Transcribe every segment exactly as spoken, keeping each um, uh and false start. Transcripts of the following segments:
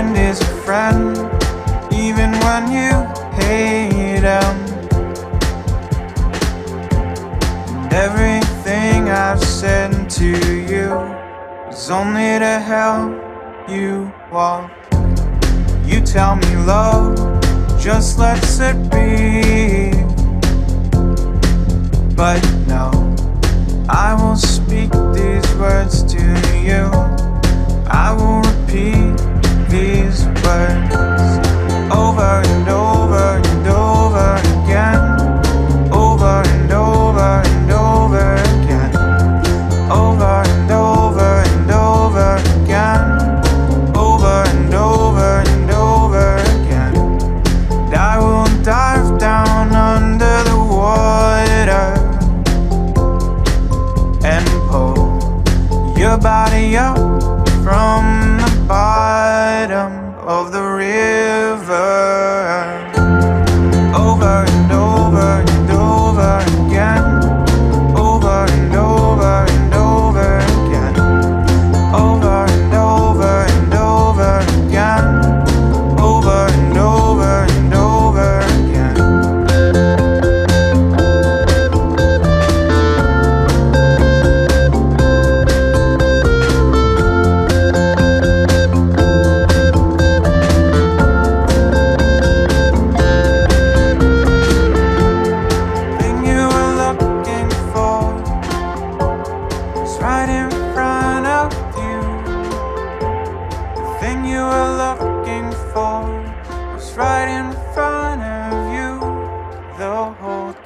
friend is a friend, even when you hate him. And everything I've said to you is only to help you walk. You tell me love, just lets it be, but no, I will speak these words to you. I will repeat these words over and over and over again, over and over and over again, over and over and over again, over and over and over again. And I will dive down under the water and pull your body up from the bottom of the river. Over and over and over again, over and over and over again, over and over and over again, over and over and over again.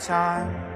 Time